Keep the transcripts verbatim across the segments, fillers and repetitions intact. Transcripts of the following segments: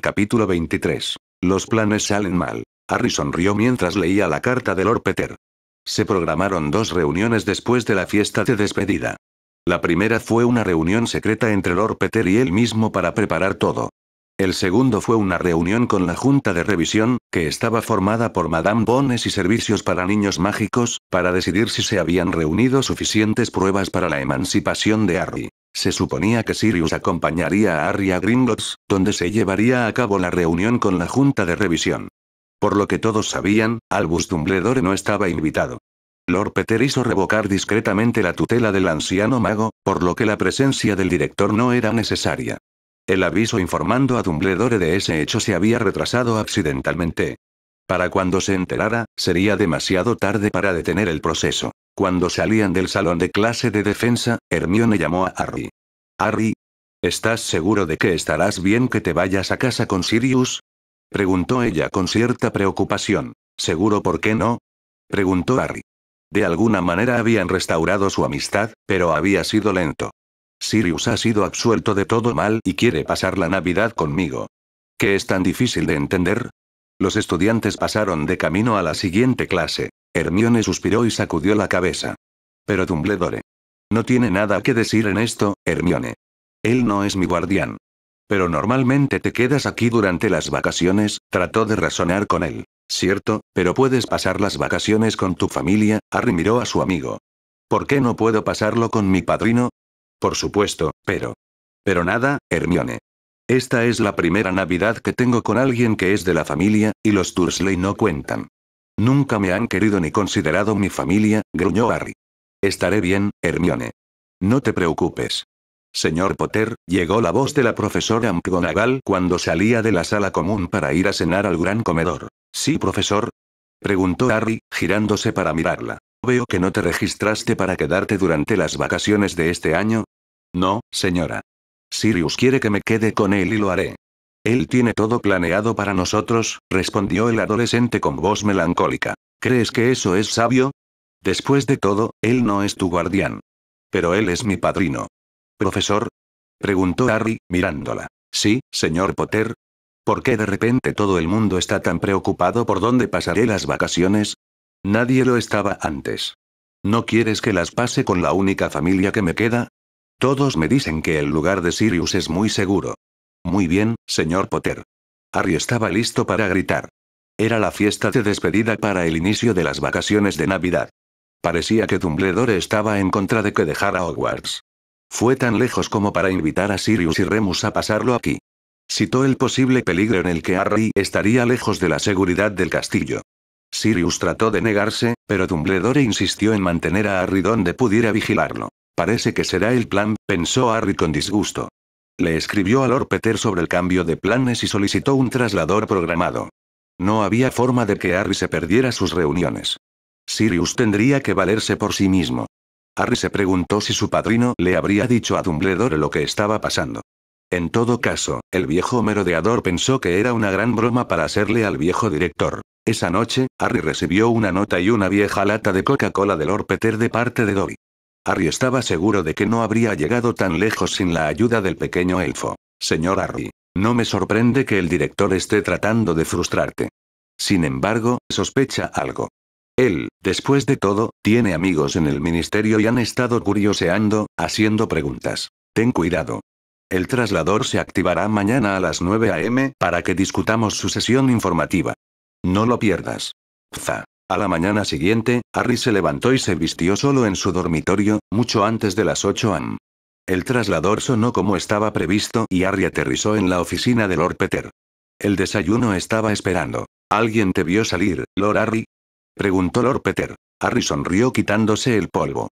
Capítulo veintitrés. Los planes salen mal. Harry sonrió mientras leía la carta de Lord Peter. Se programaron dos reuniones después de la fiesta de despedida. La primera fue una reunión secreta entre Lord Peter y él mismo para preparar todo. El segundo fue una reunión con la Junta de Revisión, que estaba formada por Madame Bones y Servicios para Niños Mágicos, para decidir si se habían reunido suficientes pruebas para la emancipación de Harry. Se suponía que Sirius acompañaría a Harry a Gringotts, donde se llevaría a cabo la reunión con la Junta de Revisión. Por lo que todos sabían, Albus Dumbledore no estaba invitado. Lord Peter hizo revocar discretamente la tutela del anciano mago, por lo que la presencia del director no era necesaria. El aviso informando a Dumbledore de ese hecho se había retrasado accidentalmente. Para cuando se enterara, sería demasiado tarde para detener el proceso. Cuando salían del salón de clase de defensa, Hermione llamó a Harry. «Harry, ¿estás seguro de que estarás bien que te vayas a casa con Sirius?», preguntó ella con cierta preocupación. ¿Seguro por qué no?, preguntó Harry. De alguna manera habían restaurado su amistad, pero había sido lento. Sirius ha sido absuelto de todo mal y quiere pasar la Navidad conmigo. ¿Qué es tan difícil de entender? Los estudiantes pasaron de camino a la siguiente clase. Hermione suspiró y sacudió la cabeza. Pero Dumbledore no tiene nada que decir en esto, Hermione. Él no es mi guardián. Pero normalmente te quedas aquí durante las vacaciones, trató de razonar con él. Cierto, pero puedes pasar las vacaciones con tu familia. Harry miró a su amigo. ¿Por qué no puedo pasarlo con mi padrino? Por supuesto, pero... Pero nada, Hermione. Esta es la primera Navidad que tengo con alguien que es de la familia, y los Dursley no cuentan. Nunca me han querido ni considerado mi familia, gruñó Harry. Estaré bien, Hermione. No te preocupes. Señor Potter, llegó la voz de la profesora McGonagall cuando salía de la sala común para ir a cenar al gran comedor. ¿Sí, profesor?, preguntó Harry, girándose para mirarla. Veo que no te registraste para quedarte durante las vacaciones de este año. No, señora. Sirius quiere que me quede con él y lo haré. Él tiene todo planeado para nosotros, respondió el adolescente con voz melancólica. ¿Crees que eso es sabio? Después de todo, él no es tu guardián. Pero él es mi padrino. ¿Profesor?, preguntó Harry, mirándola. Sí, señor Potter. ¿Por qué de repente todo el mundo está tan preocupado por dónde pasaré las vacaciones? Nadie lo estaba antes. ¿No quieres que las pase con la única familia que me queda? Todos me dicen que el lugar de Sirius es muy seguro. Muy bien, señor Potter. Harry estaba listo para gritar. Era la fiesta de despedida para el inicio de las vacaciones de Navidad. Parecía que Dumbledore estaba en contra de que dejara Hogwarts. Fue tan lejos como para invitar a Sirius y Remus a pasarlo aquí. Citó el posible peligro en el que Harry estaría lejos de la seguridad del castillo. Sirius trató de negarse, pero Dumbledore insistió en mantener a Harry donde pudiera vigilarlo. Parece que será el plan, pensó Harry con disgusto. Le escribió a Lord Peter sobre el cambio de planes y solicitó un traslador programado. No había forma de que Harry se perdiera sus reuniones. Sirius tendría que valerse por sí mismo. Harry se preguntó si su padrino le habría dicho a Dumbledore lo que estaba pasando. En todo caso, el viejo merodeador pensó que era una gran broma para hacerle al viejo director. Esa noche, Harry recibió una nota y una vieja lata de Coca-Cola de Lord Peter de parte de Dobby. Harry estaba seguro de que no habría llegado tan lejos sin la ayuda del pequeño elfo. Señor Harry, no me sorprende que el director esté tratando de frustrarte. Sin embargo, sospecha algo. Él, después de todo, tiene amigos en el ministerio y han estado curioseando, haciendo preguntas. Ten cuidado. El traslador se activará mañana a las nueve a eme para que discutamos su sesión informativa. No lo pierdas. Pza. A la mañana siguiente, Harry se levantó y se vistió solo en su dormitorio, mucho antes de las ocho a eme. El traslador sonó como estaba previsto y Harry aterrizó en la oficina de Lord Peter. El desayuno estaba esperando. ¿Alguien te vio salir, Lord Harry?, preguntó Lord Peter. Harry sonrió quitándose el polvo.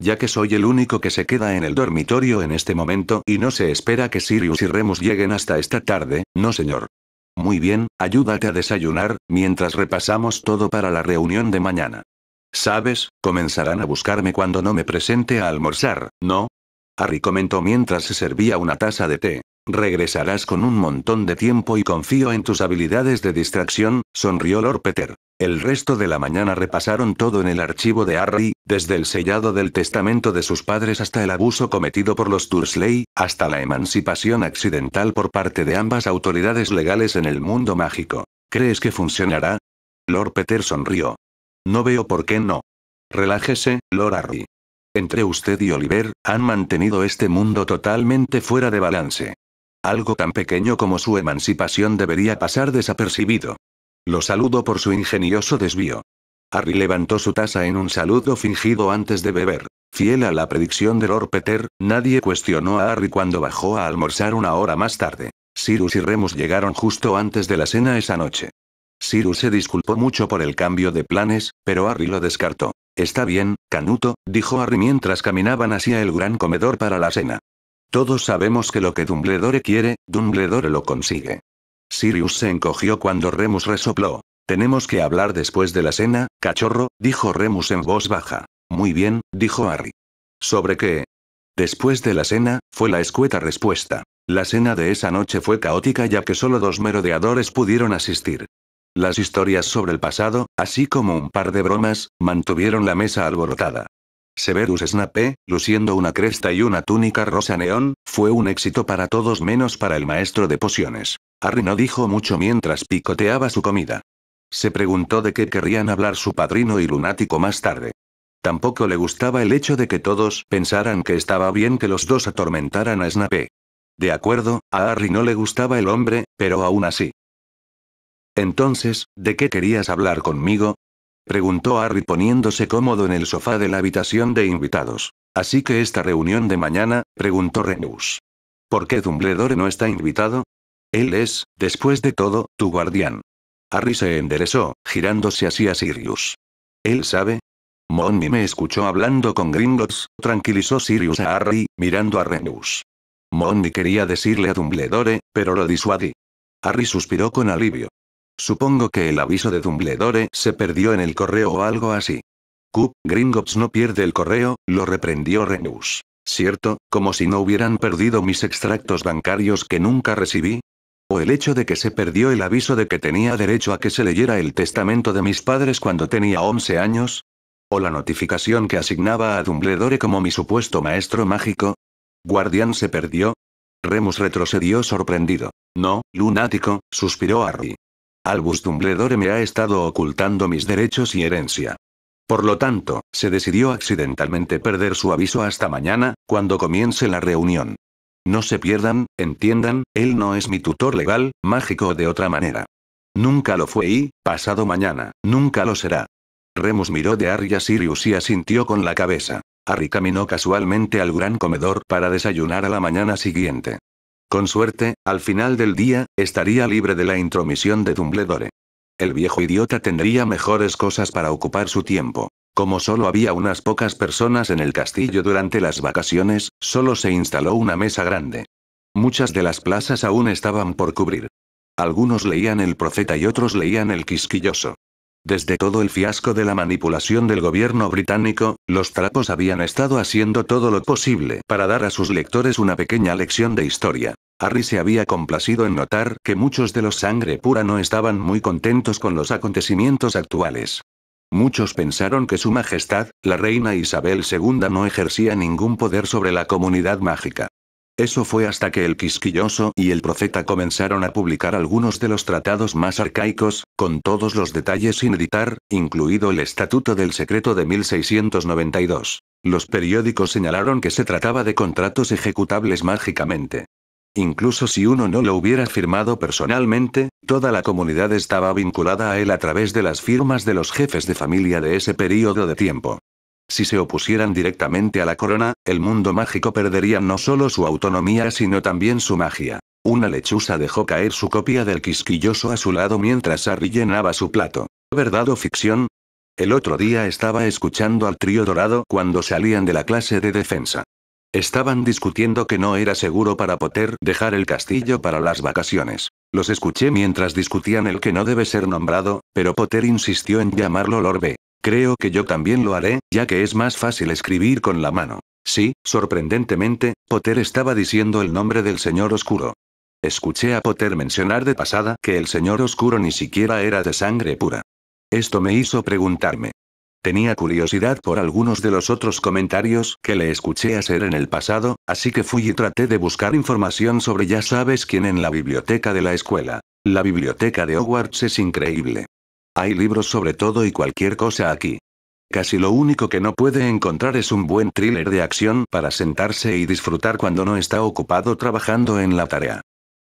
Ya que soy el único que se queda en el dormitorio en este momento y no se espera que Sirius y Remus lleguen hasta esta tarde, no señor. Muy bien, ayúdate a desayunar, mientras repasamos todo para la reunión de mañana. ¿Sabes? Comenzarán a buscarme cuando no me presente a almorzar, ¿no?, Harry comentó mientras se servía una taza de té. Regresarás con un montón de tiempo y confío en tus habilidades de distracción, sonrió Lord Peter. El resto de la mañana repasaron todo en el archivo de Harry, desde el sellado del testamento de sus padres hasta el abuso cometido por los Dursley, hasta la emancipación accidental por parte de ambas autoridades legales en el mundo mágico. ¿Crees que funcionará? Lord Peter sonrió. No veo por qué no. Relájese, Lord Harry. Entre usted y Oliver, han mantenido este mundo totalmente fuera de balance. Algo tan pequeño como su emancipación debería pasar desapercibido. Lo saludo por su ingenioso desvío. Harry levantó su taza en un saludo fingido antes de beber. Fiel a la predicción de Lord Peter, nadie cuestionó a Harry cuando bajó a almorzar una hora más tarde. Sirius y Remus llegaron justo antes de la cena esa noche. Sirius se disculpó mucho por el cambio de planes, pero Harry lo descartó. «Está bien, Canuto», dijo Harry mientras caminaban hacia el gran comedor para la cena. «Todos sabemos que lo que Dumbledore quiere, Dumbledore lo consigue». Sirius se encogió cuando Remus resopló. «Tenemos que hablar después de la cena, cachorro», dijo Remus en voz baja. «Muy bien», dijo Harry. «¿Sobre qué?» «Después de la cena», fue la escueta respuesta. La cena de esa noche fue caótica ya que solo dos merodeadores pudieron asistir. Las historias sobre el pasado, así como un par de bromas, mantuvieron la mesa alborotada. Severus Snape, luciendo una cresta y una túnica rosa neón, fue un éxito para todos menos para el maestro de pociones. Harry no dijo mucho mientras picoteaba su comida. Se preguntó de qué querrían hablar su padrino y lunático más tarde. Tampoco le gustaba el hecho de que todos pensaran que estaba bien que los dos atormentaran a Snape. De acuerdo, a Harry no le gustaba el hombre, pero aún así. «Entonces, ¿de qué querías hablar conmigo?», preguntó Harry poniéndose cómodo en el sofá de la habitación de invitados. «Así que esta reunión de mañana», preguntó Remus. «¿Por qué Dumbledore no está invitado? Él es, después de todo, tu guardián». Harry se enderezó, girándose hacia Sirius. «¿Él sabe? Mommy me escuchó hablando con Gringotts», tranquilizó Sirius a Harry, mirando a Remus. «Mommy quería decirle a Dumbledore, pero lo disuadí». Harry suspiró con alivio. Supongo que el aviso de Dumbledore se perdió en el correo o algo así. Q, Gringotts no pierde el correo, lo reprendió Remus. ¿Cierto? Como si no hubieran perdido mis extractos bancarios que nunca recibí. O el hecho de que se perdió el aviso de que tenía derecho a que se leyera el testamento de mis padres cuando tenía once años. O la notificación que asignaba a Dumbledore como mi supuesto maestro mágico. ¿Guardián se perdió? Remus retrocedió sorprendido. No, lunático, suspiró Harry. Albus Dumbledore me ha estado ocultando mis derechos y herencia. Por lo tanto, se decidió accidentalmente perder su aviso hasta mañana, cuando comience la reunión. No se pierdan, entiendan, él no es mi tutor legal, mágico o de otra manera. Nunca lo fue y, pasado mañana, nunca lo será. Remus miró de Harry a Sirius y asintió con la cabeza. Harry caminó casualmente al gran comedor para desayunar a la mañana siguiente. Con suerte, al final del día, estaría libre de la intromisión de Dumbledore. El viejo idiota tendría mejores cosas para ocupar su tiempo. Como solo había unas pocas personas en el castillo durante las vacaciones, solo se instaló una mesa grande. Muchas de las plazas aún estaban por cubrir. Algunos leían el Profeta y otros leían el Quisquilloso. Desde todo el fiasco de la manipulación del gobierno británico, los trapos habían estado haciendo todo lo posible para dar a sus lectores una pequeña lección de historia. Harry se había complacido en notar que muchos de los sangre pura no estaban muy contentos con los acontecimientos actuales. Muchos pensaron que su majestad, la reina Isabel segunda, no ejercía ningún poder sobre la comunidad mágica. Eso fue hasta que el Quisquilloso y el Profeta comenzaron a publicar algunos de los tratados más arcaicos, con todos los detalles sin editar, incluido el Estatuto del Secreto de mil seiscientos noventa y dos. Los periódicos señalaron que se trataba de contratos ejecutables mágicamente. Incluso si uno no lo hubiera firmado personalmente, toda la comunidad estaba vinculada a él a través de las firmas de los jefes de familia de ese período de tiempo. Si se opusieran directamente a la corona, el mundo mágico perdería no solo su autonomía sino también su magia. Una lechuza dejó caer su copia del Quisquilloso a su lado mientras Harry llenaba su plato. ¿Verdad o ficción? El otro día estaba escuchando al trío dorado cuando salían de la clase de defensa. Estaban discutiendo que no era seguro para Potter dejar el castillo para las vacaciones. Los escuché mientras discutían el que no debe ser nombrado, pero Potter insistió en llamarlo Lord B. Creo que yo también lo haré, ya que es más fácil escribir con la mano. Sí, sorprendentemente, Potter estaba diciendo el nombre del señor oscuro. Escuché a Potter mencionar de pasada que el señor oscuro ni siquiera era de sangre pura. Esto me hizo preguntarme. Tenía curiosidad por algunos de los otros comentarios que le escuché hacer en el pasado, así que fui y traté de buscar información sobre ya sabes quién en la biblioteca de la escuela. La biblioteca de Hogwarts es increíble. Hay libros sobre todo y cualquier cosa aquí. Casi lo único que no puede encontrar es un buen thriller de acción para sentarse y disfrutar cuando no está ocupado trabajando en la tarea.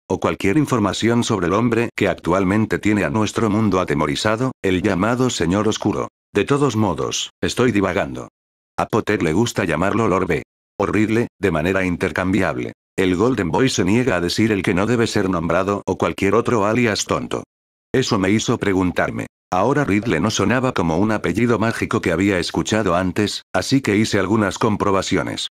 O cualquier información sobre el hombre que actualmente tiene a nuestro mundo atemorizado, el llamado Señor Oscuro. De todos modos, estoy divagando. A Potter le gusta llamarlo Lord B. o Riddle, de manera intercambiable. El Golden Boy se niega a decir el que no debe ser nombrado o cualquier otro alias tonto. Eso me hizo preguntarme. Ahora Riddle no sonaba como un apellido mágico que había escuchado antes, así que hice algunas comprobaciones.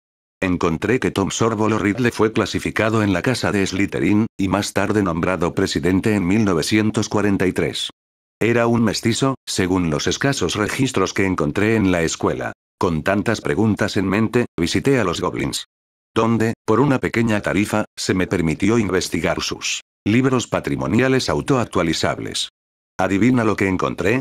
Encontré que Tom Sorvolo Riddle fue clasificado en la casa de Slytherin, y más tarde nombrado presidente en mil novecientos cuarenta y tres. Era un mestizo, según los escasos registros que encontré en la escuela. Con tantas preguntas en mente, visité a los Goblins. Donde, por una pequeña tarifa, se me permitió investigar sus libros patrimoniales autoactualizables. ¿Adivina lo que encontré?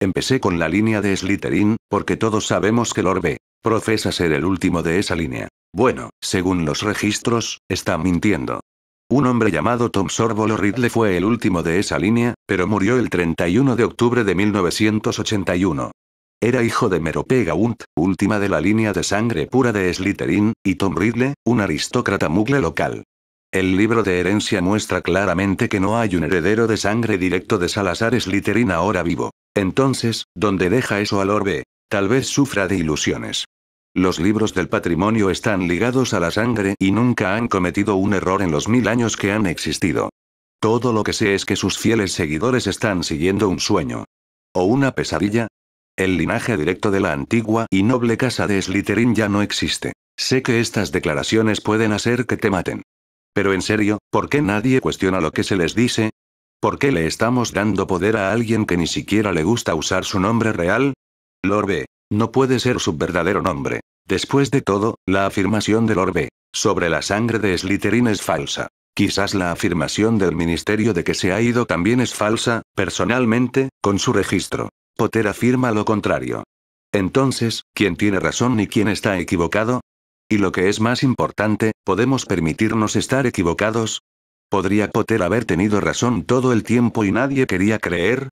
Empecé con la línea de Slytherin, porque todos sabemos que Lord B. profesa ser el último de esa línea. Bueno, según los registros, está mintiendo. Un hombre llamado Tom Sorvolo Riddle fue el último de esa línea, pero murió el treinta y uno de octubre de mil novecientos ochenta y uno. Era hijo de Meropegaunth, última de la línea de sangre pura de Slytherin, y Tom Riddle, un aristócrata mugle local. El libro de herencia muestra claramente que no hay un heredero de sangre directo de Salazar Slytherin ahora vivo. Entonces, ¿dónde deja eso al orbe? Tal vez sufra de ilusiones. Los libros del patrimonio están ligados a la sangre y nunca han cometido un error en los mil años que han existido. Todo lo que sé es que sus fieles seguidores están siguiendo un sueño. ¿O una pesadilla? El linaje directo de la antigua y noble casa de Slytherin ya no existe. Sé que estas declaraciones pueden hacer que te maten. Pero en serio, ¿por qué nadie cuestiona lo que se les dice? ¿Por qué le estamos dando poder a alguien que ni siquiera le gusta usar su nombre real? Lord B. no puede ser su verdadero nombre. Después de todo, la afirmación de Lord B. sobre la sangre de Slytherin es falsa. Quizás la afirmación del ministerio de que se ha ido también es falsa, personalmente, con su registro. Potter afirma lo contrario. Entonces, ¿quién tiene razón y quién está equivocado? Y lo que es más importante, ¿podemos permitirnos estar equivocados? ¿Podría Potter haber tenido razón todo el tiempo y nadie quería creer?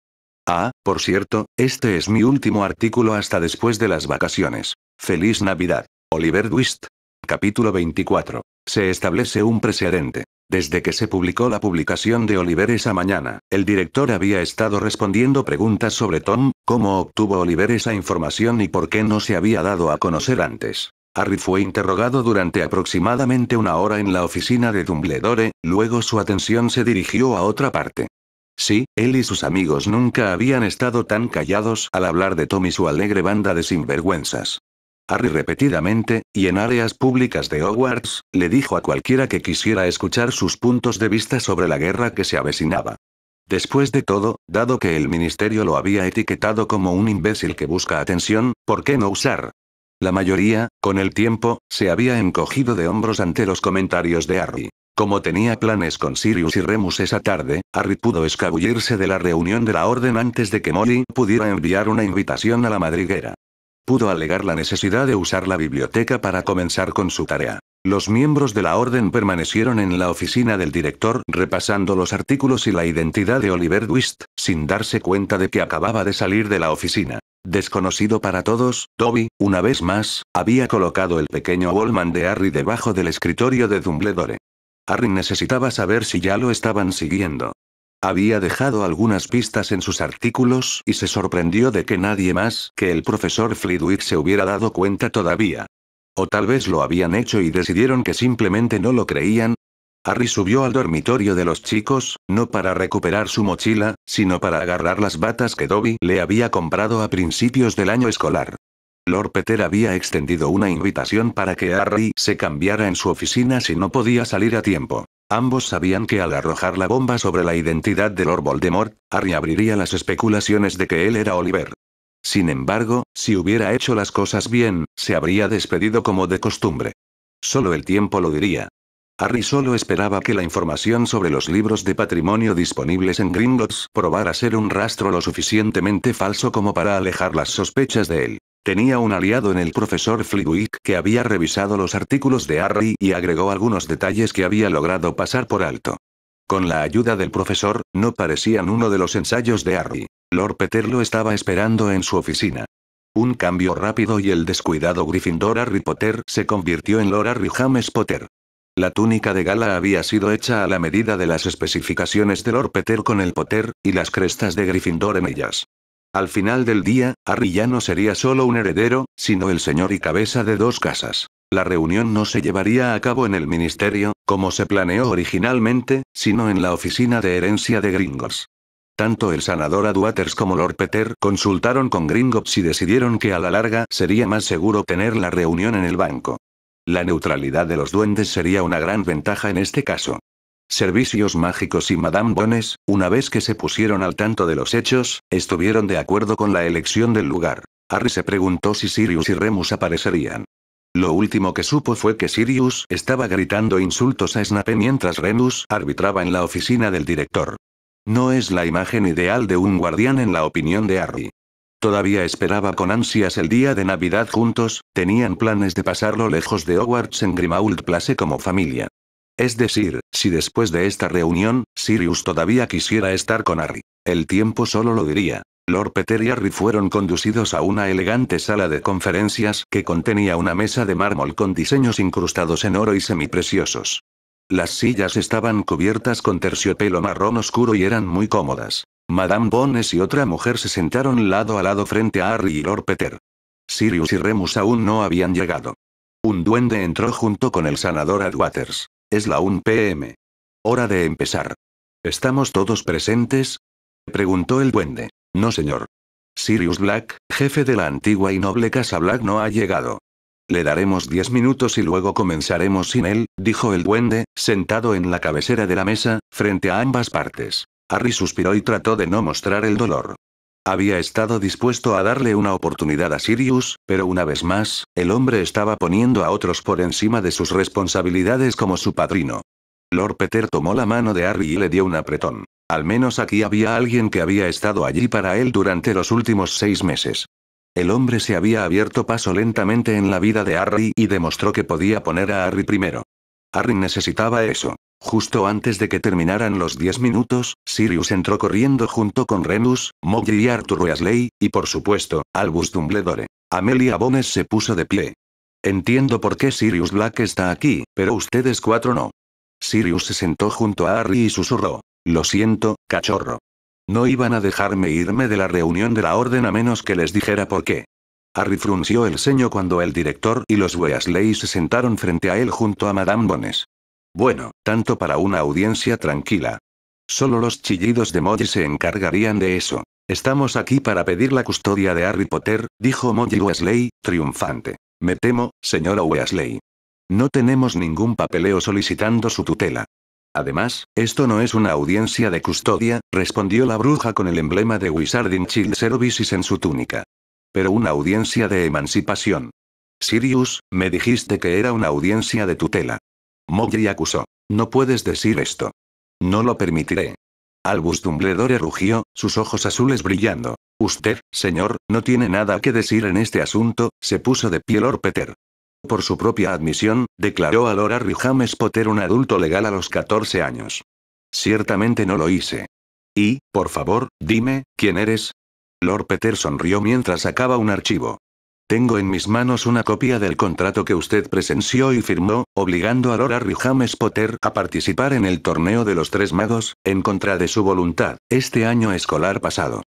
Ah, por cierto, este es mi último artículo hasta después de las vacaciones. Feliz Navidad, Oliver Twist. Capítulo veinticuatro. Se establece un precedente. Desde que se publicó la publicación de Oliver esa mañana, el director había estado respondiendo preguntas sobre Tom, cómo obtuvo Oliver esa información y por qué no se había dado a conocer antes. Harry fue interrogado durante aproximadamente una hora en la oficina de Dumbledore, luego su atención se dirigió a otra parte. Sí, él y sus amigos nunca habían estado tan callados al hablar de Tom y su alegre banda de sinvergüenzas. Harry repetidamente, y en áreas públicas de Hogwarts, le dijo a cualquiera que quisiera escuchar sus puntos de vista sobre la guerra que se avecinaba. Después de todo, dado que el ministerio lo había etiquetado como un imbécil que busca atención, ¿por qué no usar? La mayoría, con el tiempo, se había encogido de hombros ante los comentarios de Harry. Como tenía planes con Sirius y Remus esa tarde, Harry pudo escabullirse de la reunión de la Orden antes de que Molly pudiera enviar una invitación a la madriguera. Pudo alegar la necesidad de usar la biblioteca para comenzar con su tarea. Los miembros de la Orden permanecieron en la oficina del director repasando los artículos y la identidad de Oliver Twist, sin darse cuenta de que acababa de salir de la oficina. Desconocido para todos, Dobby, una vez más, había colocado el pequeño Wallman de Harry debajo del escritorio de Dumbledore. Harry necesitaba saber si ya lo estaban siguiendo. Había dejado algunas pistas en sus artículos y se sorprendió de que nadie más que el profesor Flitwick se hubiera dado cuenta todavía. O tal vez lo habían hecho y decidieron que simplemente no lo creían. Harry subió al dormitorio de los chicos, no para recuperar su mochila, sino para agarrar las batas que Dobby le había comprado a principios del año escolar. Lord Peter había extendido una invitación para que Harry se cambiara en su oficina si no podía salir a tiempo. Ambos sabían que al arrojar la bomba sobre la identidad de Lord Voldemort, Harry abriría las especulaciones de que él era Oliver. Sin embargo, si hubiera hecho las cosas bien, se habría despedido como de costumbre. Solo el tiempo lo diría. Harry solo esperaba que la información sobre los libros de patrimonio disponibles en Gringotts probara ser un rastro lo suficientemente falso como para alejar las sospechas de él. Tenía un aliado en el profesor Flitwick que había revisado los artículos de Harry y agregó algunos detalles que había logrado pasar por alto. Con la ayuda del profesor, no parecían uno de los ensayos de Harry. Lord Peter lo estaba esperando en su oficina. Un cambio rápido y el descuidado Gryffindor Harry Potter se convirtió en Lord Harry James Potter. La túnica de gala había sido hecha a la medida de las especificaciones de Lord Peter con el Potter, y las crestas de Gryffindor en ellas. Al final del día, Harry ya no sería solo un heredero, sino el señor y cabeza de dos casas. La reunión no se llevaría a cabo en el ministerio, como se planeó originalmente, sino en la oficina de herencia de Gringotts. Tanto el sanador Adwaters como Lord Peter consultaron con Gringotts y decidieron que a la larga sería más seguro tener la reunión en el banco. La neutralidad de los duendes sería una gran ventaja en este caso. Servicios Mágicos y Madame Bones, una vez que se pusieron al tanto de los hechos, estuvieron de acuerdo con la elección del lugar. Harry se preguntó si Sirius y Remus aparecerían. Lo último que supo fue que Sirius estaba gritando insultos a Snape mientras Remus arbitraba en la oficina del director. No es la imagen ideal de un guardián en la opinión de Harry. Todavía esperaba con ansias el día de Navidad juntos, tenían planes de pasarlo lejos de Hogwarts en Grimmauld Place como familia. Es decir, si después de esta reunión, Sirius todavía quisiera estar con Harry. El tiempo solo lo diría. Lord Peter y Harry fueron conducidos a una elegante sala de conferencias que contenía una mesa de mármol con diseños incrustados en oro y semipreciosos. Las sillas estaban cubiertas con terciopelo marrón oscuro y eran muy cómodas. Madame Bones y otra mujer se sentaron lado a lado frente a Harry y Lord Peter. Sirius y Remus aún no habían llegado. Un duende entró junto con el sanador Adwaters. Es la una de la mañana. Hora de empezar. ¿Estamos todos presentes? Preguntó el duende. No, señor. Sirius Black, jefe de la antigua y noble casa Black, no ha llegado. Le daremos diez minutos y luego comenzaremos sin él, dijo el duende, sentado en la cabecera de la mesa, frente a ambas partes. Harry suspiró y trató de no mostrar el dolor. Había estado dispuesto a darle una oportunidad a Sirius, pero una vez más, el hombre estaba poniendo a otros por encima de sus responsabilidades como su padrino. Lord Peter tomó la mano de Harry y le dio un apretón. Al menos aquí había alguien que había estado allí para él durante los últimos seis meses. El hombre se había abierto paso lentamente en la vida de Harry y demostró que podía poner a Harry primero. Harry necesitaba eso. Justo antes de que terminaran los diez minutos, Sirius entró corriendo junto con Remus, Molly y Arthur Weasley, y por supuesto, Albus Dumbledore. Amelia Bones se puso de pie. Entiendo por qué Sirius Black está aquí, pero ustedes cuatro no. Sirius se sentó junto a Harry y susurró. Lo siento, cachorro. No iban a dejarme irme de la reunión de la orden a menos que les dijera por qué. Harry frunció el ceño cuando el director y los Weasley se sentaron frente a él junto a Madame Bones. Bueno, tanto para una audiencia tranquila. Solo los chillidos de Molly se encargarían de eso. Estamos aquí para pedir la custodia de Harry Potter, dijo Molly Weasley, triunfante. Me temo, señora Weasley. No tenemos ningún papeleo solicitando su tutela. Además, esto no es una audiencia de custodia, respondió la bruja con el emblema de Wizarding Child Services en su túnica. Pero una audiencia de emancipación. Sirius, me dijiste que era una audiencia de tutela. Molly acusó. No puedes decir esto. No lo permitiré. Albus Dumbledore rugió, sus ojos azules brillando. Usted, señor, no tiene nada que decir en este asunto, se puso de pie Lord Peter. Por su propia admisión, declaró a Lord Harry James Potter un adulto legal a los catorce años. Ciertamente no lo hice. Y, por favor, dime, ¿quién eres? Lord Peter sonrió mientras sacaba un archivo. Tengo en mis manos una copia del contrato que usted presenció y firmó, obligando a Lord Harry James Potter a participar en el Torneo de los Tres Magos, en contra de su voluntad, este año escolar pasado.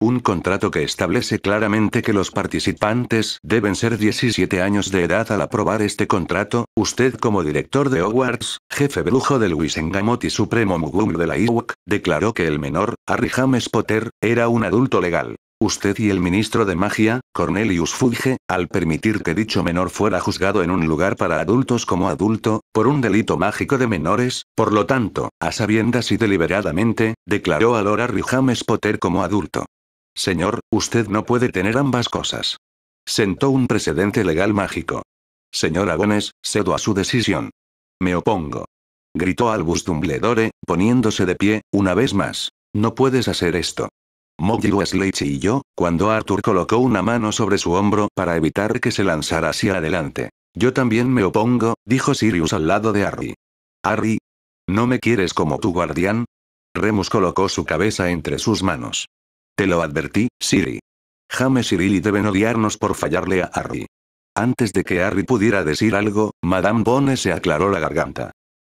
Un contrato que establece claramente que los participantes deben ser diecisiete años de edad al aprobar este contrato, usted como director de Hogwarts, jefe brujo del Wizengamot y supremo muggle de la I W C, declaró que el menor, Harry James Potter, era un adulto legal. Usted y el ministro de magia, Cornelius Fudge, al permitir que dicho menor fuera juzgado en un lugar para adultos como adulto, por un delito mágico de menores, por lo tanto, a sabiendas y deliberadamente, declaró a Lord Harry James Potter como adulto. Señor, usted no puede tener ambas cosas. Sentó un precedente legal mágico. Señora Bones, cedo a su decisión. Me opongo. Gritó Albus Dumbledore, poniéndose de pie, una vez más. No puedes hacer esto. Molly Weasley y yo, cuando Arthur colocó una mano sobre su hombro para evitar que se lanzara hacia adelante. Yo también me opongo, dijo Sirius al lado de Harry. Harry, ¿no me quieres como tu guardián? Remus colocó su cabeza entre sus manos. Te lo advertí, Siri. James y Lily deben odiarnos por fallarle a Harry. Antes de que Harry pudiera decir algo, Madame Bones se aclaró la garganta.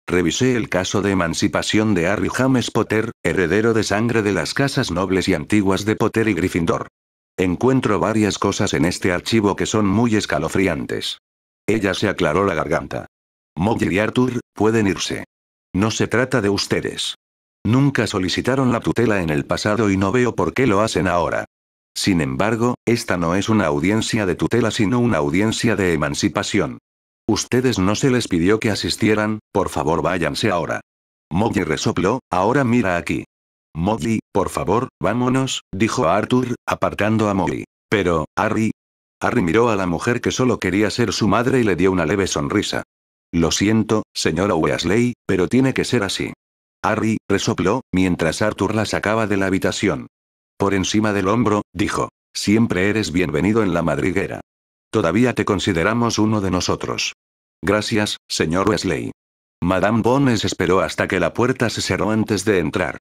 Revisé el caso de emancipación de Harry James Potter, heredero de sangre de las casas nobles y antiguas de Potter y Gryffindor. Encuentro varias cosas en este archivo que son muy escalofriantes. Ella se aclaró la garganta. Molly y Arthur, pueden irse. No se trata de ustedes. Nunca solicitaron la tutela en el pasado y no veo por qué lo hacen ahora. Sin embargo, esta no es una audiencia de tutela sino una audiencia de emancipación. Ustedes no se les pidió que asistieran, por favor váyanse ahora. Molly resopló, ahora mira aquí. Molly, por favor, vámonos, dijo Arthur, apartando a Molly. Pero, Harry... Harry miró a la mujer que solo quería ser su madre y le dio una leve sonrisa. Lo siento, señora Weasley, pero tiene que ser así. Harry, resopló, mientras Arthur la sacaba de la habitación. Por encima del hombro, dijo, siempre eres bienvenido en la madriguera. Todavía te consideramos uno de nosotros. Gracias, señor Weasley. Madame Bones esperó hasta que la puerta se cerró antes de entrar.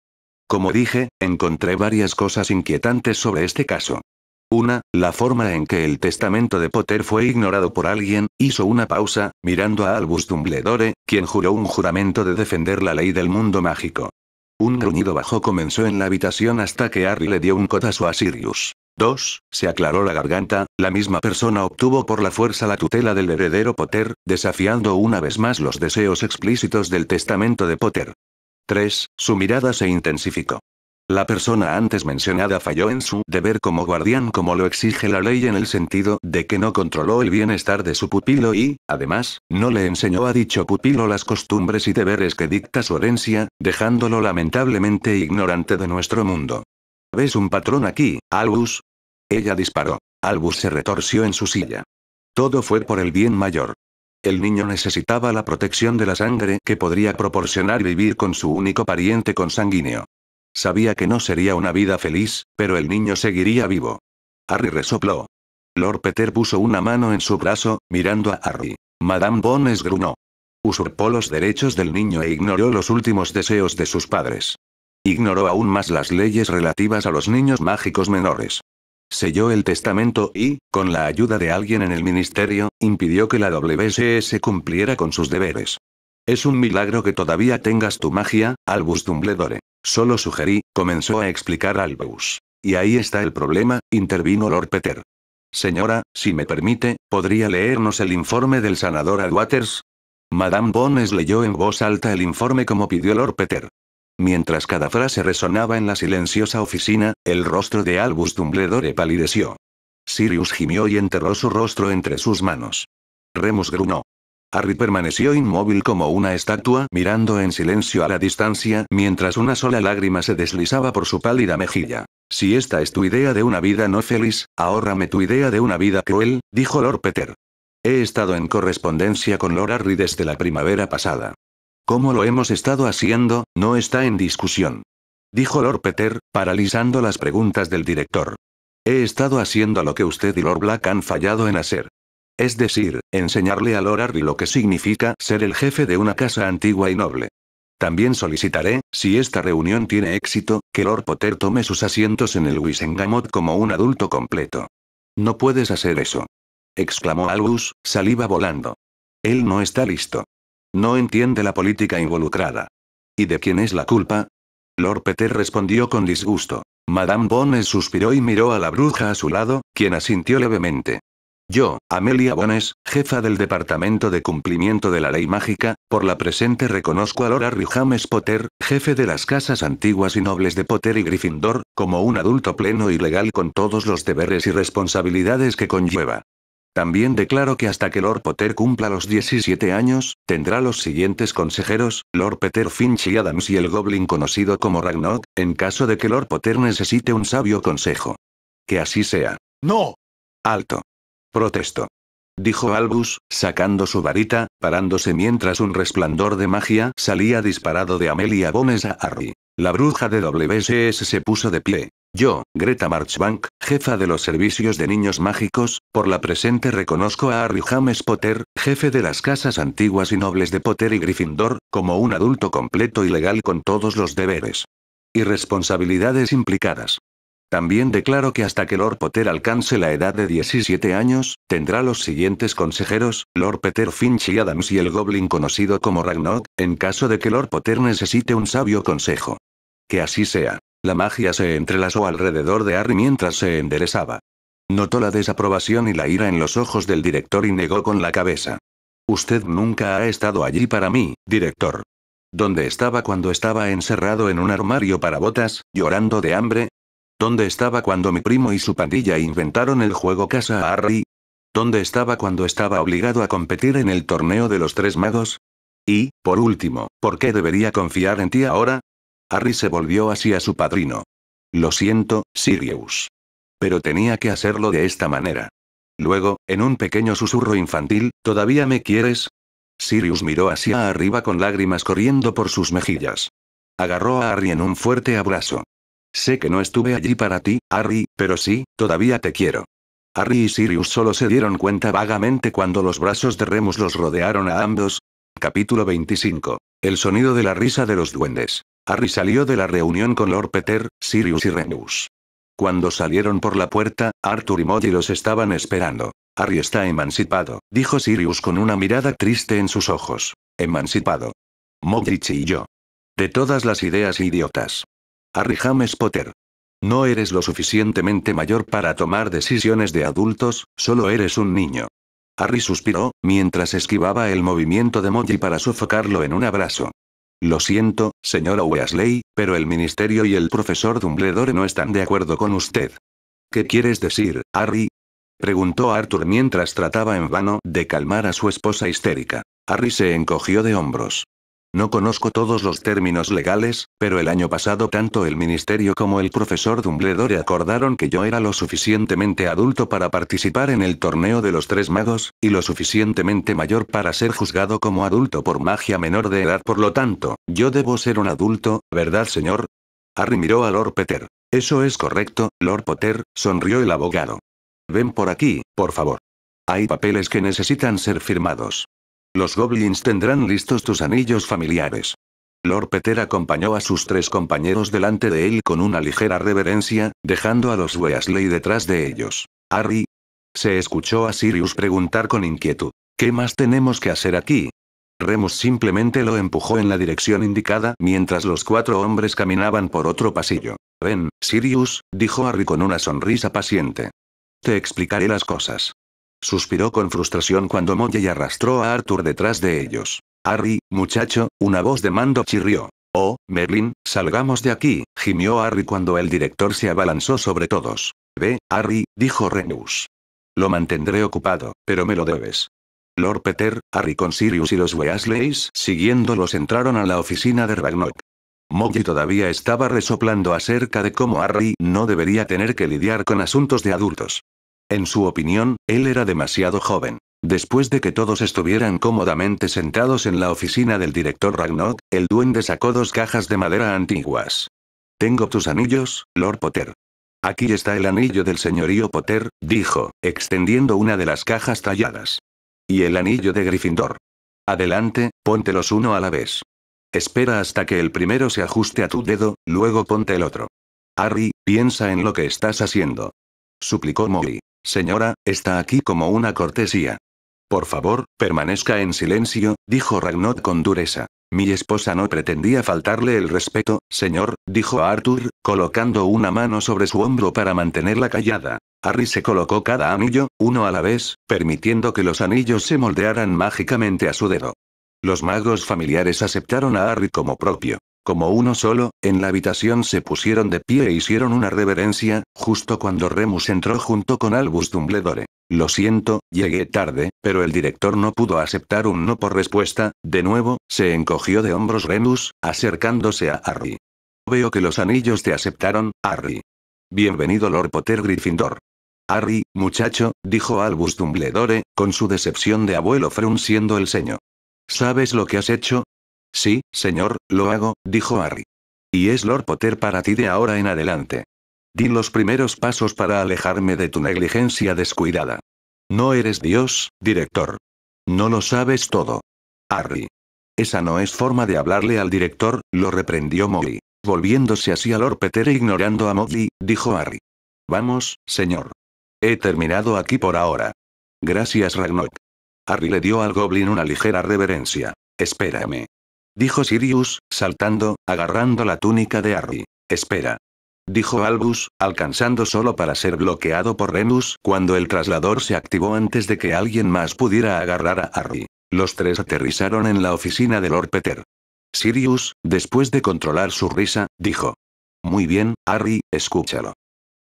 Como dije, encontré varias cosas inquietantes sobre este caso. Una, la forma en que el testamento de Potter fue ignorado por alguien, hizo una pausa, mirando a Albus Dumbledore, quien juró un juramento de defender la ley del mundo mágico. Un gruñido bajo comenzó en la habitación hasta que Harry le dio un codazo a Sirius. Dos, se aclaró la garganta, la misma persona obtuvo por la fuerza la tutela del heredero Potter, desafiando una vez más los deseos explícitos del testamento de Potter. Tres, su mirada se intensificó. La persona antes mencionada falló en su deber como guardián como lo exige la ley en el sentido de que no controló el bienestar de su pupilo y, además, no le enseñó a dicho pupilo las costumbres y deberes que dicta su herencia, dejándolo lamentablemente ignorante de nuestro mundo. ¿Ves un patrón aquí, Albus? Ella disparó. Albus se retorció en su silla. Todo fue por el bien mayor. El niño necesitaba la protección de la sangre que podría proporcionar vivir con su único pariente consanguíneo. Sabía que no sería una vida feliz, pero el niño seguiría vivo. Harry resopló. Lord Peter puso una mano en su brazo, mirando a Harry. Madame Bones gruñó. Usurpó los derechos del niño e ignoró los últimos deseos de sus padres. Ignoró aún más las leyes relativas a los niños mágicos menores. Selló el testamento y, con la ayuda de alguien en el ministerio, impidió que la W C S cumpliera con sus deberes. Es un milagro que todavía tengas tu magia, Albus Dumbledore. Solo sugerí, comenzó a explicar Albus. Y ahí está el problema, intervino Lord Peter. Señora, si me permite, ¿podría leernos el informe del sanador Adwaters? Madame Bones leyó en voz alta el informe como pidió Lord Peter. Mientras cada frase resonaba en la silenciosa oficina, el rostro de Albus Dumbledore palideció. Sirius gimió y enterró su rostro entre sus manos. Remus gruñó. Harry permaneció inmóvil como una estatua mirando en silencio a la distancia mientras una sola lágrima se deslizaba por su pálida mejilla. Si esta es tu idea de una vida no feliz, ahórrame tu idea de una vida cruel, dijo Lord Peter. He estado en correspondencia con Lord Harry desde la primavera pasada. ¿Cómo lo hemos estado haciendo? No está en discusión. Dijo Lord Peter, paralizando las preguntas del director. He estado haciendo lo que usted y Lord Black han fallado en hacer. Es decir, enseñarle a Lord Harry lo que significa ser el jefe de una casa antigua y noble. También solicitaré, si esta reunión tiene éxito, que Lord Potter tome sus asientos en el Wizengamot como un adulto completo. No puedes hacer eso. Exclamó Albus, saliva volando. Él no está listo. No entiende la política involucrada. ¿Y de quién es la culpa? Lord Peter respondió con disgusto. Madame Bones suspiró y miró a la bruja a su lado, quien asintió levemente. Yo, Amelia Bones, jefa del Departamento de Cumplimiento de la Ley Mágica, por la presente reconozco a Lord Harry James Potter, jefe de las casas antiguas y nobles de Potter y Gryffindor, como un adulto pleno y legal con todos los deberes y responsabilidades que conlleva. También declaro que hasta que Lord Potter cumpla los diecisiete años, tendrá los siguientes consejeros, Lord Peter Finch y Adams y el Goblin conocido como Ragnarok, en caso de que Lord Potter necesite un sabio consejo. Que así sea. ¡No! ¡Alto! Protesto. Dijo Albus, sacando su varita, parándose mientras un resplandor de magia salía disparado de Amelia Bones a Harry. La bruja de W S S se puso de pie. Yo, Greta Marchbank, jefa de los servicios de niños mágicos, por la presente reconozco a Harry James Potter, jefe de las casas antiguas y nobles de Potter y Gryffindor, como un adulto completo y legal con todos los deberes y responsabilidades implicadas. También declaro que hasta que Lord Potter alcance la edad de diecisiete años, tendrá los siguientes consejeros, Lord Peter Finch y Adams y el Goblin conocido como Ragnarok, en caso de que Lord Potter necesite un sabio consejo. Que así sea. La magia se entrelazó alrededor de Harry mientras se enderezaba. Notó la desaprobación y la ira en los ojos del director y negó con la cabeza. Usted nunca ha estado allí para mí, director. ¿Dónde estaba cuando estaba encerrado en un armario para botas, llorando de hambre? ¿Dónde estaba cuando mi primo y su pandilla inventaron el juego Casa a Harry? ¿Dónde estaba cuando estaba obligado a competir en el Torneo de los Tres Magos? Y, por último, ¿por qué debería confiar en ti ahora? Harry se volvió hacia su padrino. Lo siento, Sirius. Pero tenía que hacerlo de esta manera. Luego, en un pequeño susurro infantil, ¿todavía me quieres? Sirius miró hacia arriba con lágrimas corriendo por sus mejillas. Agarró a Harry en un fuerte abrazo. Sé que no estuve allí para ti, Harry, pero sí, todavía te quiero. Harry y Sirius solo se dieron cuenta vagamente cuando los brazos de Remus los rodearon a ambos. Capítulo veinticinco. El sonido de la risa de los duendes. Harry salió de la reunión con Lord Peter, Sirius y Remus. Cuando salieron por la puerta, Arthur y Molly los estaban esperando. Harry está emancipado, dijo Sirius con una mirada triste en sus ojos. Emancipado. Molly chilló. De todas las ideas idiotas. Harry James Potter. No eres lo suficientemente mayor para tomar decisiones de adultos, solo eres un niño. Harry suspiró, mientras esquivaba el movimiento de Molly para sofocarlo en un abrazo. Lo siento, señora Weasley, pero el ministerio y el profesor Dumbledore no están de acuerdo con usted. ¿Qué quieres decir, Harry? Preguntó Arthur mientras trataba en vano de calmar a su esposa histérica. Harry se encogió de hombros. No conozco todos los términos legales, pero el año pasado tanto el ministerio como el profesor Dumbledore acordaron que yo era lo suficientemente adulto para participar en el torneo de los tres magos, y lo suficientemente mayor para ser juzgado como adulto por magia menor de edad. Por lo tanto, yo debo ser un adulto, ¿verdad, señor? Harry miró a Lord Peter. Eso es correcto, Lord Potter, sonrió el abogado. Ven por aquí, por favor. Hay papeles que necesitan ser firmados. Los goblins tendrán listos tus anillos familiares. Lord Peter acompañó a sus tres compañeros delante de él con una ligera reverencia, dejando a los Weasley detrás de ellos. Harry. Se escuchó a Sirius preguntar con inquietud. ¿Qué más tenemos que hacer aquí? Remus simplemente lo empujó en la dirección indicada mientras los cuatro hombres caminaban por otro pasillo. Ven, Sirius, dijo Harry con una sonrisa paciente. Te explicaré las cosas. Suspiró con frustración cuando Molly arrastró a Arthur detrás de ellos. Harry, muchacho, una voz de mando chirrió. Oh, Merlin, salgamos de aquí, gimió Harry cuando el director se abalanzó sobre todos. Ve, Harry, dijo Remus. Lo mantendré ocupado, pero me lo debes. Lord Peter, Harry con Sirius y los Weasleys siguiéndolos entraron a la oficina de Ragnarok. Molly todavía estaba resoplando acerca de cómo Harry no debería tener que lidiar con asuntos de adultos. En su opinión, él era demasiado joven. Después de que todos estuvieran cómodamente sentados en la oficina del director Ragnarok, el duende sacó dos cajas de madera antiguas. «Tengo tus anillos, Lord Potter». «Aquí está el anillo del señorío Potter», dijo, extendiendo una de las cajas talladas. «Y el anillo de Gryffindor. Adelante, póntelos uno a la vez. Espera hasta que el primero se ajuste a tu dedo, luego ponte el otro. Harry, piensa en lo que estás haciendo». Suplicó Molly. Señora, está aquí como una cortesía. Por favor, permanezca en silencio, dijo Ragnarok con dureza. Mi esposa no pretendía faltarle el respeto, señor, dijo Arthur, colocando una mano sobre su hombro para mantenerla callada. Harry se colocó cada anillo, uno a la vez, permitiendo que los anillos se moldearan mágicamente a su dedo. Los magos familiares aceptaron a Harry como propio. Como uno solo, en la habitación se pusieron de pie e hicieron una reverencia, justo cuando Remus entró junto con Albus Dumbledore. Lo siento, llegué tarde, pero el director no pudo aceptar un no por respuesta. De nuevo, se encogió de hombros Remus, acercándose a Harry. Veo que los anillos te aceptaron, Harry. Bienvenido Lord Potter Gryffindor. Harry, muchacho, dijo Albus Dumbledore, con su decepción de abuelo frunciendo el ceño. ¿Sabes lo que has hecho? Sí, señor, lo hago, dijo Harry. Y es Lord Potter para ti de ahora en adelante. Di los primeros pasos para alejarme de tu negligencia descuidada. No eres Dios, director. No lo sabes todo. Harry. Esa no es forma de hablarle al director, lo reprendió Molly. Volviéndose hacia Lord Peter e ignorando a Molly, dijo Harry. Vamos, señor. He terminado aquí por ahora. Gracias Ragnarok. Harry le dio al Goblin una ligera reverencia. Espérame. Dijo Sirius, saltando, agarrando la túnica de Harry. Espera. Dijo Albus, alcanzando solo para ser bloqueado por Remus cuando el traslador se activó antes de que alguien más pudiera agarrar a Harry. Los tres aterrizaron en la oficina de Lord Peter. Sirius, después de controlar su risa, dijo. Muy bien, Harry, escúchalo.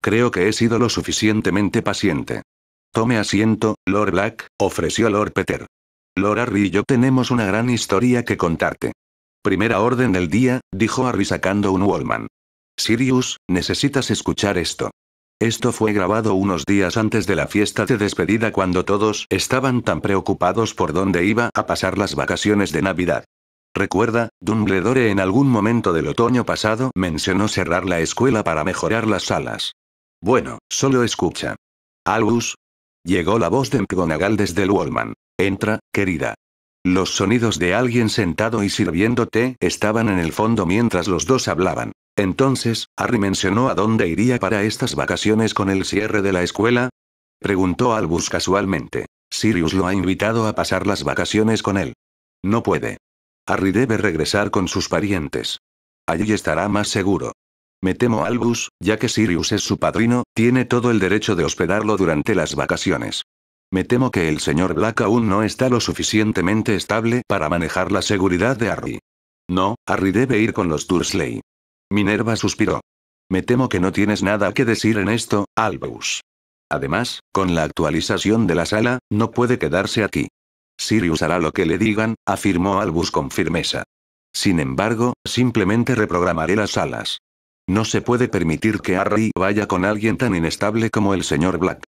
Creo que he sido lo suficientemente paciente. Tome asiento, Lord Black, ofreció Lord Peter. Lord Harry y yo tenemos una gran historia que contarte. Primera orden del día, dijo Harry sacando un Wallman. Sirius, necesitas escuchar esto. Esto fue grabado unos días antes de la fiesta de despedida cuando todos estaban tan preocupados por dónde iba a pasar las vacaciones de Navidad. Recuerda, Dumbledore en algún momento del otoño pasado mencionó cerrar la escuela para mejorar las salas. Bueno, solo escucha. Albus. Llegó la voz de McGonagall desde el Wallman. Entra, querida. Los sonidos de alguien sentado y sirviendo té estaban en el fondo mientras los dos hablaban. Entonces, Harry mencionó a dónde iría para estas vacaciones con el cierre de la escuela. Preguntó Albus casualmente. Sirius lo ha invitado a pasar las vacaciones con él. No puede. Harry debe regresar con sus parientes. Allí estará más seguro. Me temo Albus, ya que Sirius es su padrino, tiene todo el derecho de hospedarlo durante las vacaciones. Me temo que el señor Black aún no está lo suficientemente estable para manejar la seguridad de Harry. No, Harry debe ir con los Dursley. Minerva suspiró. Me temo que no tienes nada que decir en esto, Albus. Además, con la actualización de la sala, no puede quedarse aquí. Sirius hará lo que le digan, afirmó Albus con firmeza. Sin embargo, simplemente reprogramaré las salas. No se puede permitir que Harry vaya con alguien tan inestable como el señor Black.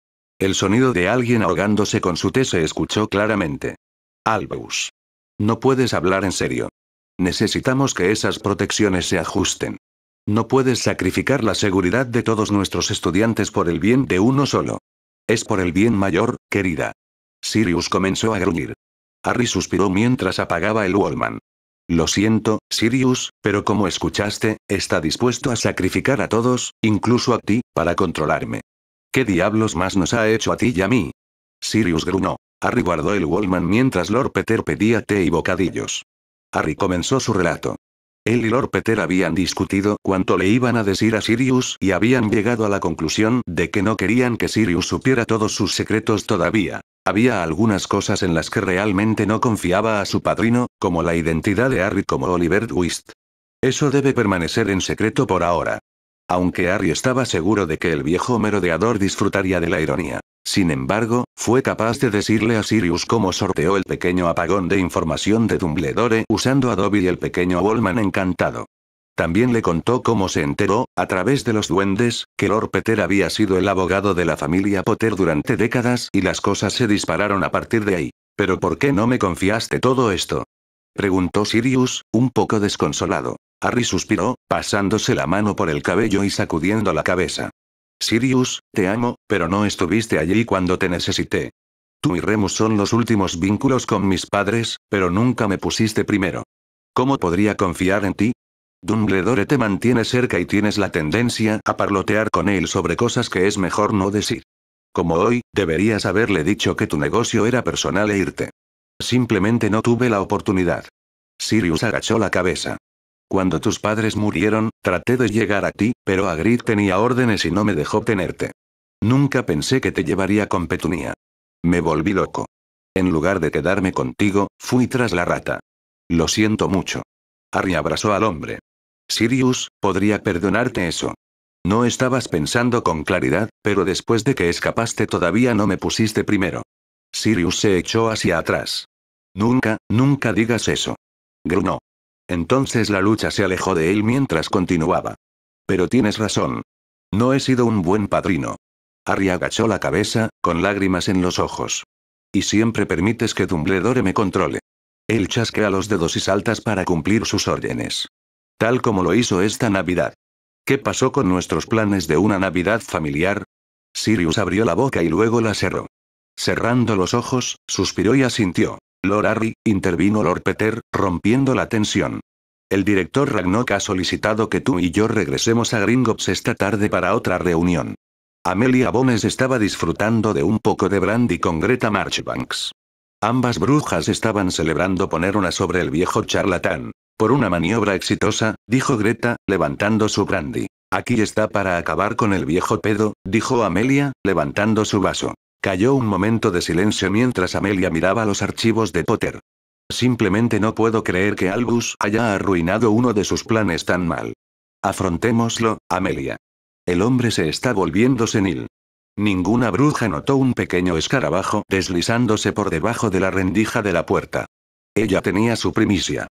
El sonido de alguien ahogándose con su té se escuchó claramente. Albus. No puedes hablar en serio. Necesitamos que esas protecciones se ajusten. No puedes sacrificar la seguridad de todos nuestros estudiantes por el bien de uno solo. Es por el bien mayor, querida. Sirius comenzó a gruñir. Harry suspiró mientras apagaba el Wallman. Lo siento, Sirius, pero como escuchaste, está dispuesto a sacrificar a todos, incluso a ti, para controlarme. ¿Qué diablos más nos ha hecho a ti y a mí? Sirius gruñó. Harry guardó el Wallman mientras Lord Peter pedía té y bocadillos. Harry comenzó su relato. Él y Lord Peter habían discutido cuánto le iban a decir a Sirius y habían llegado a la conclusión de que no querían que Sirius supiera todos sus secretos todavía. Había algunas cosas en las que realmente no confiaba a su padrino, como la identidad de Harry como Oliver Twist. Eso debe permanecer en secreto por ahora. Aunque Harry estaba seguro de que el viejo merodeador disfrutaría de la ironía. Sin embargo, fue capaz de decirle a Sirius cómo sorteó el pequeño apagón de información de Dumbledore usando a Dobby y el pequeño Wallman encantado. También le contó cómo se enteró, a través de los duendes, que Lord Peter había sido el abogado de la familia Potter durante décadas y las cosas se dispararon a partir de ahí. ¿Pero por qué no me confiaste todo esto? Preguntó Sirius, un poco desconsolado. Harry suspiró, pasándose la mano por el cabello y sacudiendo la cabeza. Sirius, te amo, pero no estuviste allí cuando te necesité. Tú y Remus son los últimos vínculos con mis padres, pero nunca me pusiste primero. ¿Cómo podría confiar en ti? Dumbledore te mantiene cerca y tienes la tendencia a parlotear con él sobre cosas que es mejor no decir. Como hoy, deberías haberle dicho que tu negocio era personal e irte. Simplemente no tuve la oportunidad. Sirius agachó la cabeza. Cuando tus padres murieron, traté de llegar a ti, pero Hagrid tenía órdenes y no me dejó tenerte. Nunca pensé que te llevaría con Petunia. Me volví loco. En lugar de quedarme contigo, fui tras la rata. Lo siento mucho. Harry abrazó al hombre. Sirius, podría perdonarte eso. No estabas pensando con claridad, pero después de que escapaste todavía no me pusiste primero. Sirius se echó hacia atrás. Nunca, nunca digas eso. Gruñó. Entonces la lucha se alejó de él mientras continuaba. Pero tienes razón. No he sido un buen padrino. Harry agachó la cabeza, con lágrimas en los ojos. Y siempre permites que Dumbledore me controle. Él chasquea los dedos y saltas para cumplir sus órdenes. Tal como lo hizo esta Navidad. ¿Qué pasó con nuestros planes de una Navidad familiar? Sirius abrió la boca y luego la cerró. Cerrando los ojos, suspiró y asintió. Lord Harry, intervino Lord Peter, rompiendo la tensión. El director Ragnarok ha solicitado que tú y yo regresemos a Gringotts esta tarde para otra reunión. Amelia Bones estaba disfrutando de un poco de brandy con Greta Marchbank. Ambas brujas estaban celebrando poner una sobre el viejo charlatán. Por una maniobra exitosa, dijo Greta, levantando su brandy. Aquí está para acabar con el viejo pedo, dijo Amelia, levantando su vaso. Cayó un momento de silencio mientras Amelia miraba los archivos de Potter. Simplemente no puedo creer que Albus haya arruinado uno de sus planes tan mal. Afrontémoslo, Amelia. El hombre se está volviendo senil. Ninguna bruja notó un pequeño escarabajo deslizándose por debajo de la rendija de la puerta. Ella tenía su primicia.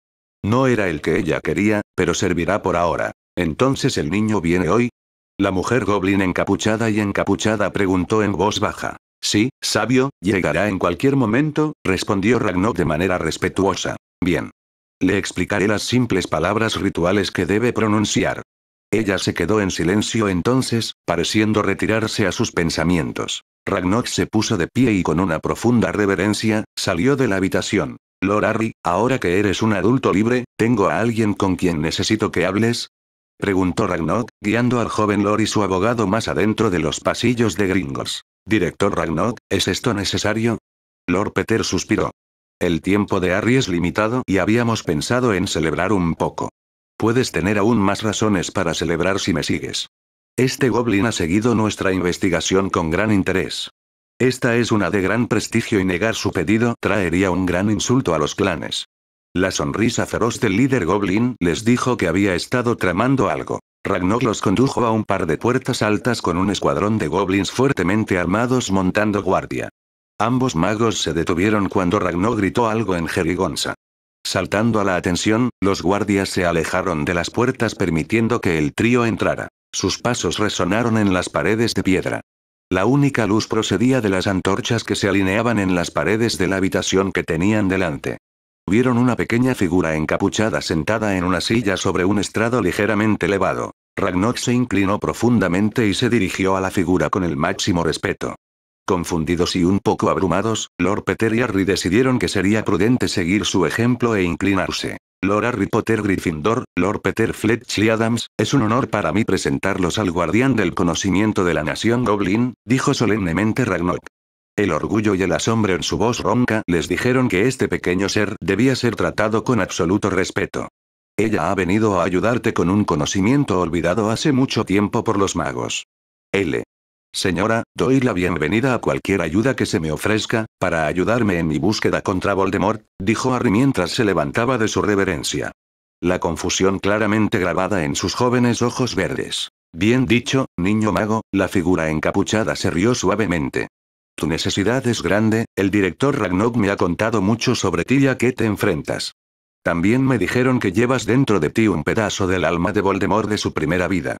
No era el que ella quería, pero servirá por ahora. ¿Entonces el niño viene hoy? La mujer goblin encapuchada y encapuchada preguntó en voz baja. Sí, sabio, llegará en cualquier momento, respondió Ragnarok de manera respetuosa. Bien. Le explicaré las simples palabras rituales que debe pronunciar. Ella se quedó en silencio entonces, pareciendo retirarse a sus pensamientos. Ragnarok se puso de pie y con una profunda reverencia, salió de la habitación. Lord Harry, ahora que eres un adulto libre, ¿tengo a alguien con quien necesito que hables? Preguntó Ragnarok, guiando al joven Lord y su abogado más adentro de los pasillos de Gringotts. Director Ragnarok, ¿es esto necesario? Lord Peter suspiró. El tiempo de Harry es limitado y habíamos pensado en celebrar un poco. Puedes tener aún más razones para celebrar si me sigues. Este goblin ha seguido nuestra investigación con gran interés. Esta es una de gran prestigio y negar su pedido traería un gran insulto a los clanes. La sonrisa feroz del líder goblin les dijo que había estado tramando algo. Ragnarok los condujo a un par de puertas altas con un escuadrón de goblins fuertemente armados montando guardia. Ambos magos se detuvieron cuando Ragnarok gritó algo en jerigonza. Saltando a la atención, los guardias se alejaron de las puertas permitiendo que el trío entrara. Sus pasos resonaron en las paredes de piedra. La única luz procedía de las antorchas que se alineaban en las paredes de la habitación que tenían delante. Vieron una pequeña figura encapuchada sentada en una silla sobre un estrado ligeramente elevado. Ragnarok se inclinó profundamente y se dirigió a la figura con el máximo respeto. Confundidos y un poco abrumados, Lord Peter y Harry decidieron que sería prudente seguir su ejemplo e inclinarse. Lord Harry Potter Gryffindor, Lord Peter Fletchley Adams, es un honor para mí presentarlos al guardián del conocimiento de la nación Goblin, dijo solemnemente Ragnarok. El orgullo y el asombro en su voz ronca les dijeron que este pequeño ser debía ser tratado con absoluto respeto. Ella ha venido a ayudarte con un conocimiento olvidado hace mucho tiempo por los magos. L. Señora, doy la bienvenida a cualquier ayuda que se me ofrezca, para ayudarme en mi búsqueda contra Voldemort, dijo Harry mientras se levantaba de su reverencia. La confusión claramente grabada en sus jóvenes ojos verdes. Bien dicho, niño mago, la figura encapuchada se rió suavemente. Tu necesidad es grande, el director Ragnarok me ha contado mucho sobre ti y a qué te enfrentas. También me dijeron que llevas dentro de ti un pedazo del alma de Voldemort de su primera vida.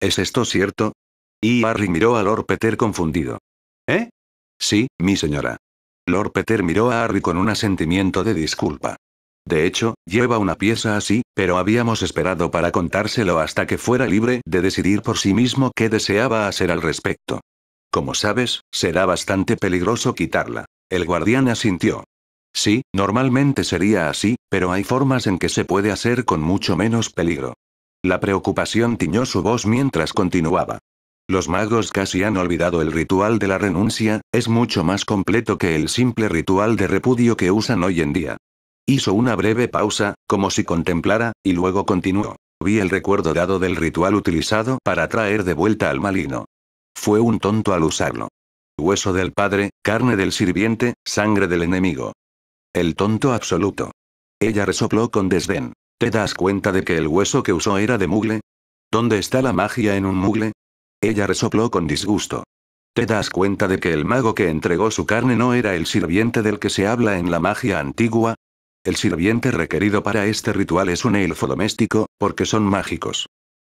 ¿Es esto cierto? Y Harry miró a Lord Peter confundido. ¿Eh? Sí, mi señora. Lord Peter miró a Harry con un asentimiento de disculpa. De hecho, lleva una pieza así, pero habíamos esperado para contárselo hasta que fuera libre de decidir por sí mismo qué deseaba hacer al respecto. Como sabes, será bastante peligroso quitarla. El guardián asintió. Sí, normalmente sería así, pero hay formas en que se puede hacer con mucho menos peligro. La preocupación tiñó su voz mientras continuaba. Los magos casi han olvidado el ritual de la renuncia, es mucho más completo que el simple ritual de repudio que usan hoy en día. Hizo una breve pausa, como si contemplara, y luego continuó. Vi el recuerdo dado del ritual utilizado para traer de vuelta al maligno. Fue un tonto al usarlo. Hueso del padre, carne del sirviente, sangre del enemigo. El tonto absoluto. Ella resopló con desdén. ¿Te das cuenta de que el hueso que usó era de mugle? ¿Dónde está la magia en un mugle? Ella resopló con disgusto. ¿Te das cuenta de que el mago que entregó su carne no era el sirviente del que se habla en la magia antigua? El sirviente requerido para este ritual es un elfo doméstico, porque son mágicos.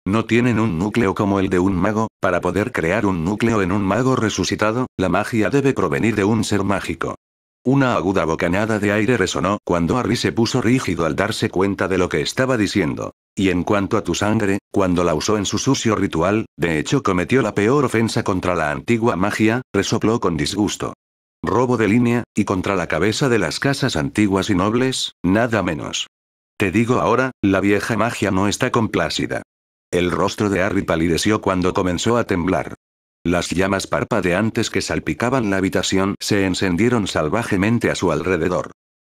No tienen un núcleo como el de un mago. Para poder crear un núcleo en un mago resucitado, la magia debe provenir de un ser mágico. Una aguda bocanada de aire resonó cuando Harry se puso rígido al darse cuenta de lo que estaba diciendo. Y en cuanto a tu sangre, cuando la usó en su sucio ritual, de hecho cometió la peor ofensa contra la antigua magia, resopló con disgusto. Robo de línea, y contra la cabeza de las casas antiguas y nobles, nada menos. Te digo ahora, la vieja magia no está complácida. El rostro de Harry palideció cuando comenzó a temblar. Las llamas parpadeantes que salpicaban la habitación se encendieron salvajemente a su alrededor.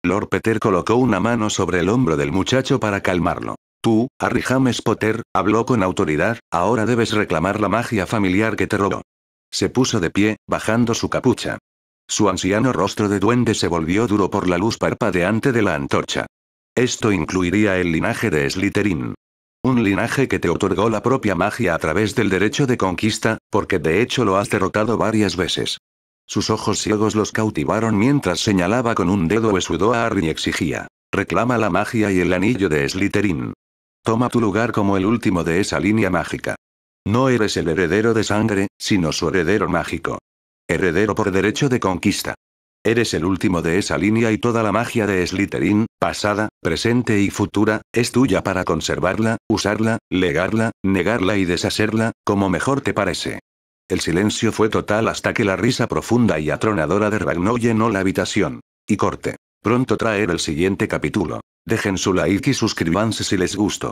Lord Peter colocó una mano sobre el hombro del muchacho para calmarlo. Tú, Harry James Potter, habló con autoridad, ahora debes reclamar la magia familiar que te robó. Se puso de pie, bajando su capucha. Su anciano rostro de duende se volvió duro por la luz parpadeante de la antorcha. Esto incluiría el linaje de Slytherin. Un linaje que te otorgó la propia magia a través del derecho de conquista, porque de hecho lo has derrotado varias veces. Sus ojos ciegos los cautivaron mientras señalaba con un dedo huesudo a Harry y exigía: reclama la magia y el anillo de Slytherin. Toma tu lugar como el último de esa línea mágica. No eres el heredero de sangre, sino su heredero mágico. Heredero por derecho de conquista. Eres el último de esa línea y toda la magia de Slytherin, pasada, presente y futura, es tuya para conservarla, usarla, legarla, negarla y deshacerla, como mejor te parece. El silencio fue total hasta que la risa profunda y atronadora de Ragnarok llenó la habitación. Y corte. Pronto traer el siguiente capítulo. Dejen su like y suscríbanse si les gustó.